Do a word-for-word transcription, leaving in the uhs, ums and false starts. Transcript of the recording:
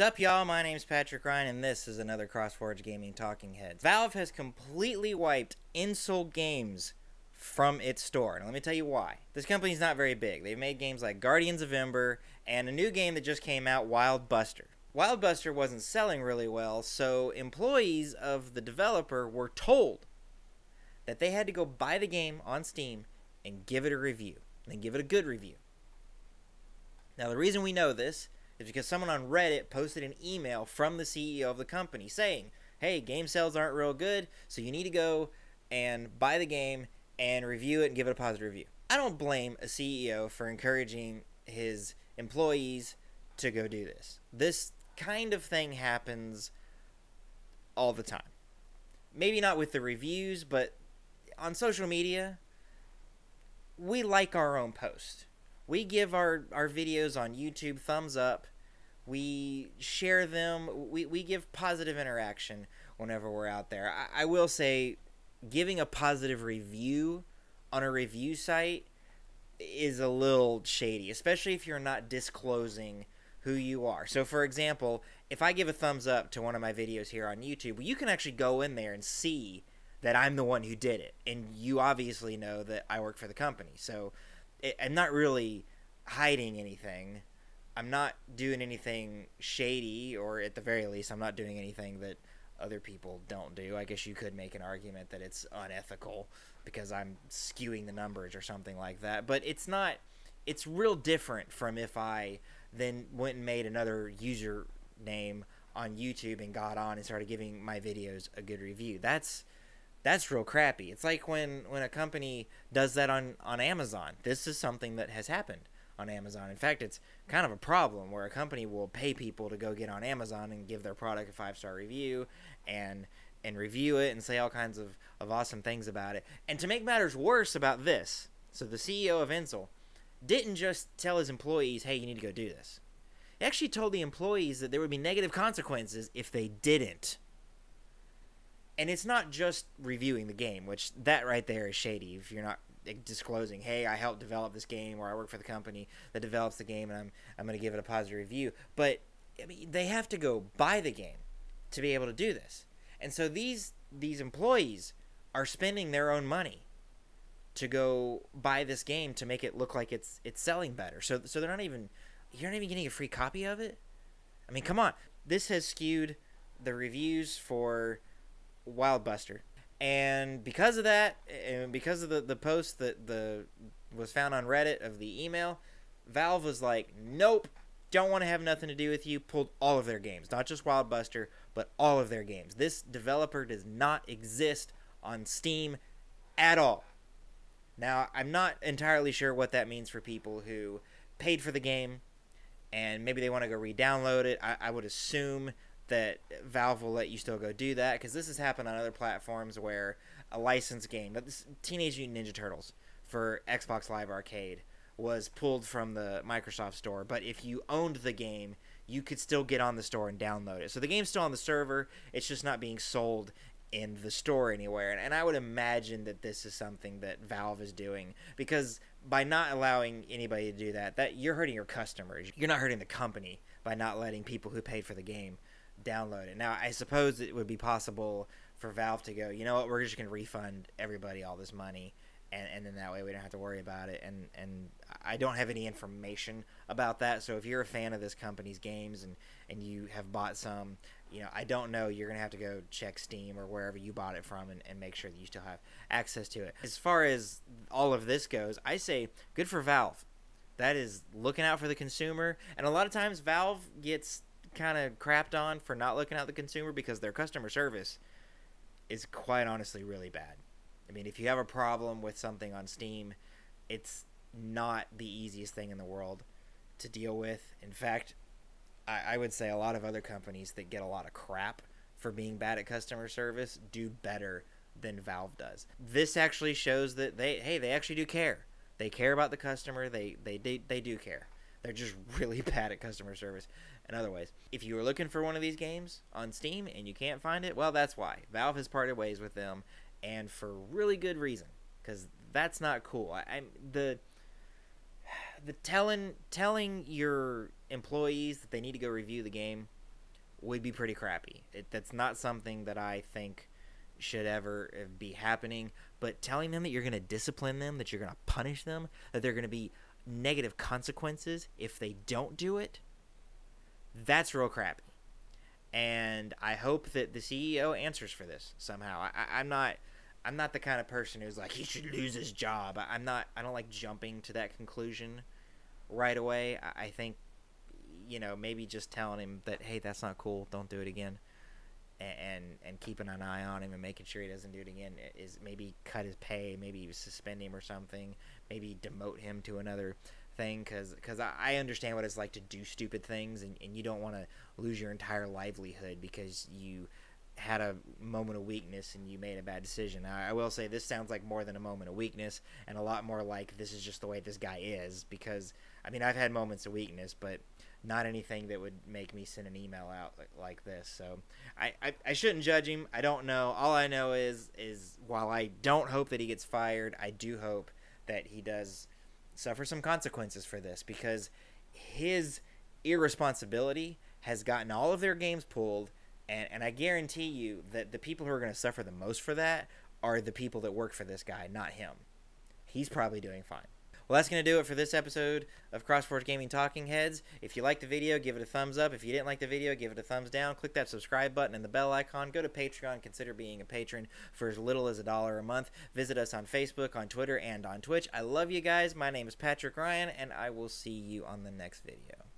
Sup y'all, my name's Patrick Ryan and this is another CrossForge Gaming Talking Head. Valve has completely wiped Insel games from its store, and let me tell you why. This company's not very big. They've made games like Guardians of Ember and a new game that just came out, Wild Buster. Wild Buster wasn't selling really well, so employees of the developer were told that they had to go buy the game on Steam and give it a review, and then give it a good review. Now the reason we know this is because someone on Reddit posted an email from the C E O of the company saying, hey, game sales aren't real good, so you need to go and buy the game and review it and give it a positive review. I don't blame a C E O for encouraging his employees to go do this. This kind of thing happens all the time. Maybe not with the reviews, but on social media, we like our own post. We give our, our videos on YouTube thumbs up. We share them. We, we give positive interaction whenever we're out there. I, I will say giving a positive review on a review site is a little shady, especially if you're not disclosing who you are. So, for example, if I give a thumbs up to one of my videos here on YouTube, well, you can actually go in there and see that I'm the one who did it. And you obviously know that I work for the company. So I'm not really hiding anything. I'm not doing anything shady, or at the very least, I'm not doing anything that other people don't do. I guess you could make an argument that it's unethical because I'm skewing the numbers or something like that. But it's not, it's real different from if I then went and made another username on YouTube and got on and started giving my videos a good review. That's That's real crappy. It's like when, when a company does that on, on Amazon. This is something that has happened on Amazon. In fact, it's kind of a problem where a company will pay people to go get on Amazon and give their product a five-star review and and review it and say all kinds of, of awesome things about it. And to make matters worse about this, so the C E O of Insel didn't just tell his employees, hey, you need to go do this. He actually told the employees that there would be negative consequences if they didn't. And it's not just reviewing the game, which that right there is shady. If you're not disclosing, hey, I helped develop this game, or I work for the company that develops the game, and I'm I'm going to give it a positive review. But I mean, they have to go buy the game to be able to do this. And so these these employees are spending their own money to go buy this game to make it look like it's it's selling better. So so they're not even you're not even getting a free copy of it. I mean, come on. This has skewed the reviews for Wild Buster, and because of that, and because of the the post that the was found on Reddit of the email, Valve was like, nope, don't want to have nothing to do with you. Pulled all of their games, not just Wild Buster, but all of their games. This developer does not exist on Steam at all. Now, I'm not entirely sure what that means for people who paid for the game and maybe they want to go re-download it. I, I would assume that Valve will let you still go do that, because this has happened on other platforms where a licensed game, but this Teenage Mutant Ninja Turtles for Xbox Live Arcade was pulled from the Microsoft Store, but if you owned the game, you could still get on the store and download it. So the game's still on the server, it's just not being sold in the store anywhere, and, and I would imagine that this is something that Valve is doing, because by not allowing anybody to do that, that you're hurting your customers. You're not hurting the company by not letting people who paid for the game download it. Now, I suppose it would be possible for Valve to go, you know what, we're just going to refund everybody all this money, and, and then that way we don't have to worry about it. And, and I don't have any information about that, so if you're a fan of this company's games and, and you have bought some, you know, I don't know, you're going to have to go check Steam or wherever you bought it from and, and make sure that you still have access to it. As far as all of this goes, I say good for Valve. That is looking out for the consumer, and a lot of times Valve gets kind of crapped on for not looking out the consumer because their customer service is quite honestly really bad. I mean, if you have a problem with something on Steam, it's not the easiest thing in the world to deal with. In fact, I, I would say a lot of other companies that get a lot of crap for being bad at customer service do better than Valve does. This actually shows that they, hey, they actually do care. They care about the customer. They, they, they, they do care. They're just really bad at customer service in other ways. If you were looking for one of these games on Steam and you can't find it, well, that's why. Valve has parted ways with them, and for really good reason, because that's not cool. I, I'm the the telling telling your employees that they need to go review the game would be pretty crappy. It, that's not something that I think should ever be happening. But telling them that you're going to discipline them, that you're going to punish them, that there are going to be negative consequences if they don't do it, that's real crappy. And I hope that the C E O answers for this somehow. I, I'm not, I'm not the kind of person who's like, he should lose his job. I, I'm not. I don't like jumping to that conclusion right away. I, I think, you know, maybe just telling him that, hey, that's not cool. Don't do it again, and, and and keeping an eye on him and making sure he doesn't do it again is maybe cut his pay, maybe suspend him or something, maybe demote him to another thing, because because I, I understand what it's like to do stupid things, and, and you don't want to lose your entire livelihood because you had a moment of weakness and you made a bad decision. I, I will say this sounds like more than a moment of weakness and a lot more like this is just the way this guy is, because I mean, I've had moments of weakness, but not anything that would make me send an email out like, like this. So I, I, I shouldn't judge him. I don't know. All I know is is while I don't hope that he gets fired, I do hope that he does suffer some consequences for this, because his irresponsibility has gotten all of their games pulled, and, and I guarantee you that the people who are going to suffer the most for that are the people that work for this guy, not him. He's probably doing fine. Well, that's going to do it for this episode of CrossForge Gaming Talking Heads. If you liked the video, give it a thumbs up. If you didn't like the video, give it a thumbs down. Click that subscribe button and the bell icon. Go to Patreon. Consider being a patron for as little as a dollar a month. Visit us on Facebook, on Twitter, and on Twitch. I love you guys. My name is Patrick Ryan, and I will see you on the next video.